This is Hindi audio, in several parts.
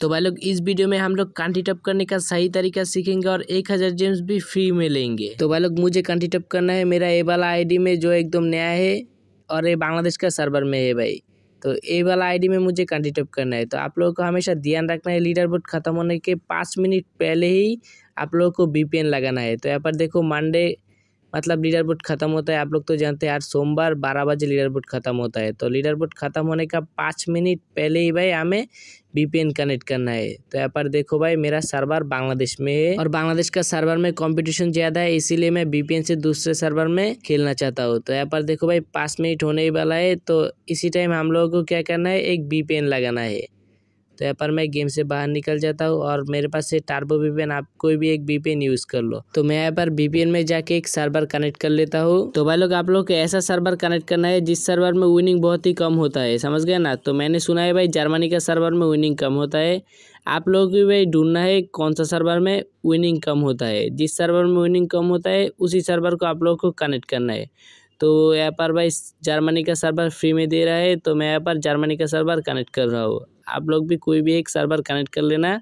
तो भाई लोग इस वीडियो में हम लोग कांटी टप करने का सही तरीका सीखेंगे और 1000 जेम्स भी फ्री में लेंगे। तो भाई लोग मुझे कांटी टप करना है मेरा ए वाला आईडी में जो एकदम नया है और ये बांग्लादेश का सर्वर में है भाई। तो ए वाला आईडी में मुझे कांटी टप करना है। तो आप लोगों को हमेशा ध्यान रखना है लीडर बोर्ड खत्म होने के 5 मिनट पहले ही आप लोगों को VPN लगाना है। तो यहाँ पर देखो मंडे मतलब लीडर बोर्ड खत्म होता है, आप लोग तो जानते हैं यार सोमवार 12 बजे लीडर बोर्ड खत्म होता है। तो लीडर बोर्ड खत्म होने का 5 मिनट पहले ही भाई हमें VPN कनेक्ट करना है। तो यहाँ पर देखो भाई मेरा सर्वर बांग्लादेश में है और बांग्लादेश का सर्वर में कंपटीशन ज़्यादा है, इसीलिए मैं VPN से दूसरे सर्वर में खेलना चाहता हूँ। तो यहाँ पर देखो भाई 5 मिनट होने ही वाला है, तो इसी टाइम हम लोगों को क्या करना है एक VPN लगाना है। तो यहाँ पर मैं गेम से बाहर निकल जाता हूँ और मेरे पास से टर्बो VPN, आप कोई भी एक VPN यूज़ कर लो। तो मैं यहाँ पर VPN में जाके एक सर्वर कनेक्ट कर लेता हूँ। तो भाई लोग आप लोग को ऐसा सर्वर कनेक्ट करना है जिस सर्वर में विनिंग बहुत ही कम होता है, समझ गए ना। तो मैंने सुना है भाई जर्मनी का सर्वर में विनिंग कम होता है, आप लोगों को भाई ढूंढना है कौन सा सर्वर में विनिंग कम होता है। जिस सर्वर में विनिंग कम होता है उसी सर्वर को आप लोगों को कनेक्ट करना है। तो यहाँ पर भाई जर्मनी का सर्वर फ्री में दे रहा है, तो मैं यहाँ पर जर्मनी का सर्वर कनेक्ट कर रहा हूँ। आप लोग भी कोई भी एक सर्वर कनेक्ट कर लेना,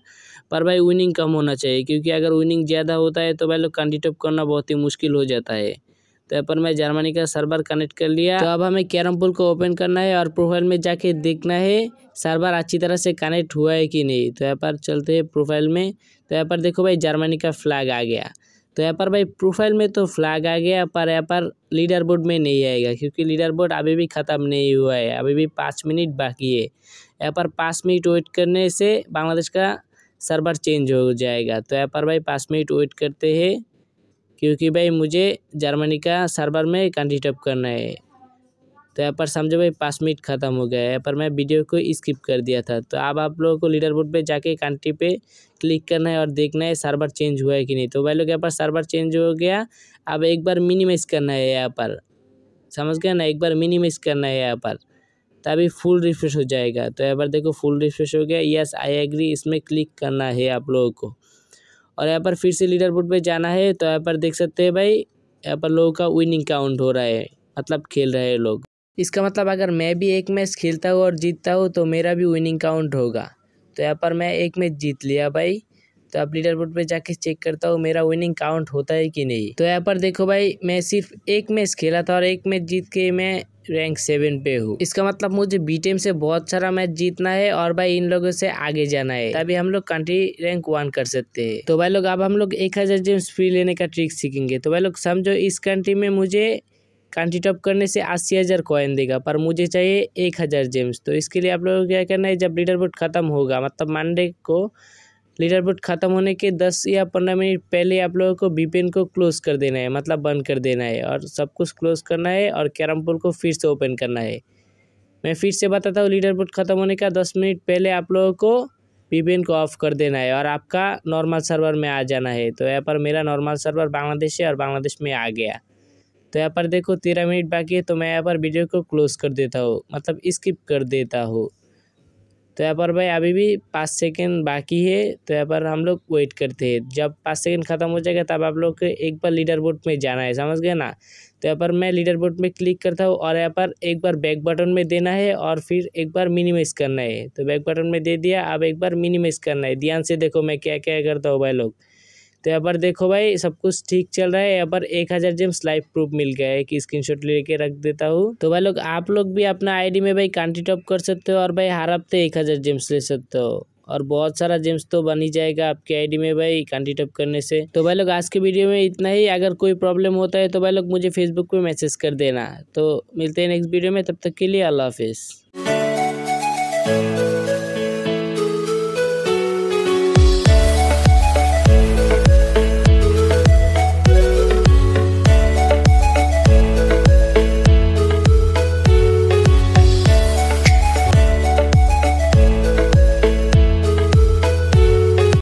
पर भाई विनिंग कम होना चाहिए, क्योंकि अगर विनिंग ज़्यादा होता है तो भाई लोग कंटिटप करना बहुत ही मुश्किल हो जाता है। तो यहाँ पर मैं जर्मनी का सर्वर कनेक्ट कर लिया। तो अब हमें कैरम पूल को ओपन करना है और प्रोफाइल में जाके देखना है सर्वर अच्छी तरह से कनेक्ट हुआ है कि नहीं। तो यहाँ पर चलते हैं प्रोफाइल में। तो यहाँ पर देखो भाई जर्मनी का फ्लैग आ गया। तो यहाँ पर भाई प्रोफाइल में तो फ्लैग आ गया, पर यहाँ पर लीडर बोर्ड में नहीं आएगा, क्योंकि लीडर बोर्ड अभी भी ख़त्म नहीं हुआ है, अभी भी 5 मिनट बाकी है। यहाँ पर 5 मिनट वेट करने से बांग्लादेश का सर्वर चेंज हो जाएगा। तो यहाँ पर भाई 5 मिनट वेट करते हैं, क्योंकि भाई मुझे जर्मनी का सर्वर में कंटिटप करना है। तो यहाँ पर समझो भाई 5 मिनट ख़त्म हो गया है, यहाँ पर मैं वीडियो को स्किप कर दिया था। तो अब आप लोगों को लीडर बोर्ड पे जाके कंट्री पे क्लिक करना है और देखना है सर्वर चेंज हुआ है कि नहीं। तो भाई लोग यहाँ पर सर्वर चेंज हो गया, अब एक बार मिनिमाइज़ करना है यहाँ पर, समझ गए ना, एक बार मिनिमाइज़ करना है यहाँ पर, तभी फुल रिफ्रेश हो जाएगा। तो यहाँ पर देखो फुल रिफ्रेश हो गया, यस आई एग्री, इसमें क्लिक करना है आप लोगों को। और यहाँ पर फिर से लीडर बोर्ड पर जाना है। तो यहाँ पर देख सकते हैं भाई यहाँ पर लोगों का विनिंग काउंट हो रहा है, मतलब खेल रहे हैं लोग। इसका मतलब अगर मैं भी एक मैच खेलता हूँ और जीतता हूँ तो मेरा भी विनिंग काउंट होगा। तो यहाँ पर मैं एक मैच जीत लिया भाई। तो आप लीडर बोर्ड पे जाके चेक करता हूँ मेरा विनिंग काउंट होता है कि नहीं। तो यहाँ पर देखो भाई मैं सिर्फ एक मैच खेला था और एक मैच जीत के मैं रैंक 7 पे हूँ। इसका मतलब मुझे BTM से बहुत सारा मैच जीतना है और भाई इन लोगों से आगे जाना है, तभी हम लोग कंट्री रैंक 1 कर सकते हैं। तो भाई लोग अब हम लोग 1000 जेम्स फ्री लेने का ट्रिक सीखेंगे। तो भाई लोग समझो इस कंट्री में मुझे कंट्री टॉप करने से 80,000 कॉइन देगा, पर मुझे चाहिए 1000 जेम्स। तो इसके लिए आप लोगों को क्या करना है, जब लीडर बोर्ड ख़त्म होगा मतलब मंडे को लीडर बोर्ड ख़त्म होने के 10 या 15 मिनट पहले आप लोगों को VPN को क्लोज़ कर देना है, मतलब बंद कर देना है और सब कुछ क्लोज़ करना है और कैरम पूल को फिर से ओपन करना है। मैं फिर से बताता हूँ, लीडर बोर्ड ख़त्म होने का 10 मिनट पहले आप लोगों को VPN को ऑफ कर देना है और आपका नॉर्मल सर्वर में आ जाना है। तो यहाँ पर मेरा नॉर्मल सर्वर बांग्लादेश है और बांग्लादेश में आ गया। तो यहाँ पर देखो 13 मिनट बाकी है, तो मैं यहाँ पर वीडियो को क्लोज़ कर देता हूँ, मतलब स्किप कर देता हूँ। तो यहाँ पर भाई अभी भी 5 सेकंड बाकी है, तो यहाँ पर हम लोग वेट करते हैं। जब 5 सेकंड ख़त्म हो जाएगा तब आप लोग एक बार लीडर बोर्ड में जाना है, समझ गए ना। तो यहाँ पर मैं लीडर बोर्ड में क्लिक करता हूँ और यहाँ पर एक बार बैक बटन में देना है और फिर एक बार मिनिमाइज़ करना है। तो बैक बटन में दे दिया, अब एक बार मिनिमाइज़ करना है। ध्यान से देखो मैं क्या क्या करता हूँ भाई लोग। तो यहाँ पर देखो भाई सब कुछ ठीक चल रहा है, यहाँ पर 1000 जेम्स लाइव प्रूफ मिल गया है कि स्क्रीनशॉट लेके रख देता हूँ। तो भाई लोग आप लोग भी अपना आईडी में भाई कंट्री टॉप कर सकते हो और भाई हर हफ्ते 1000 जेम्स ले सकते हो और बहुत सारा जेम्स तो बन ही जाएगा आपके आईडी में भाई कंट्री टॉप करने से। तो भाई लोग आज के वीडियो में इतना ही। अगर कोई प्रॉब्लम होता है तो भाई लोग मुझे फेसबुक पर मैसेज कर देना। तो मिलते हैं नेक्स्ट वीडियो में, तब तक के लिए अल्लाह हाफिज़।